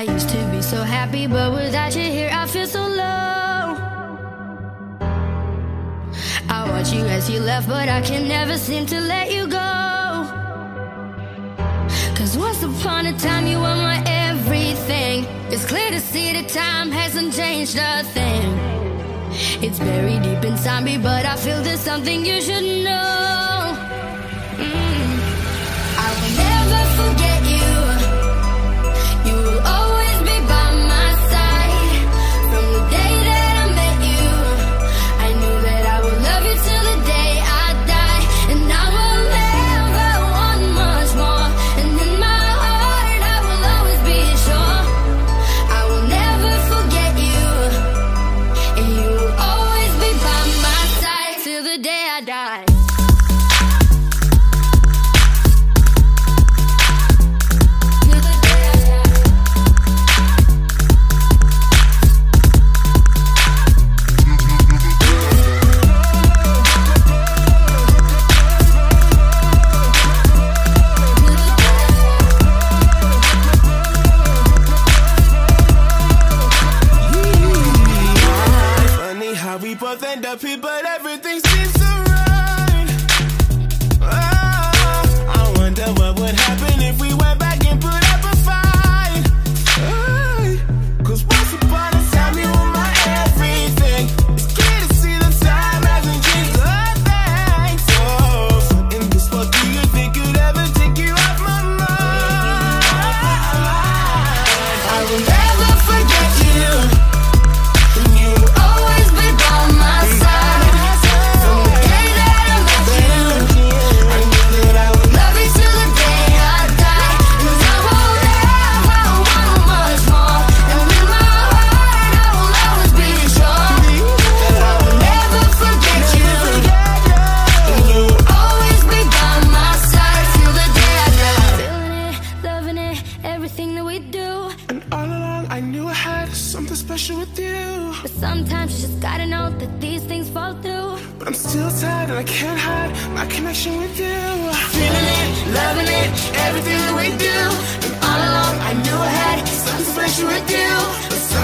I used to be so happy, but without you here I feel so low. I watched you as you left, but I can never seem to let you go. 'Cause once upon a time you were my everything. It's clear to see that time hasn't changed a thing. It's buried deep inside me, but I feel there's something you should know. I will never forget you. You will always be by my side. From the day that I met you, I knew that I would love you till the day I die. And I will never want much more. And in my heart I will always be sure I will never forget you. And you will always be by my side till the day I die. But everything seems so right. Oh, I wonder what would happen if we went back and put up a fight. Hey, 'cause once upon a time you were my everything. It's clear to see the time hasn't changed a thing. So in this world, do you think you'd ever take you off my mind? I will never forget you. With you. But sometimes you just gotta know that these things fall through. But I'm still tired and I can't hide my connection with you. Feeling it, loving it, everything that we do. And all along I knew I had something special with you.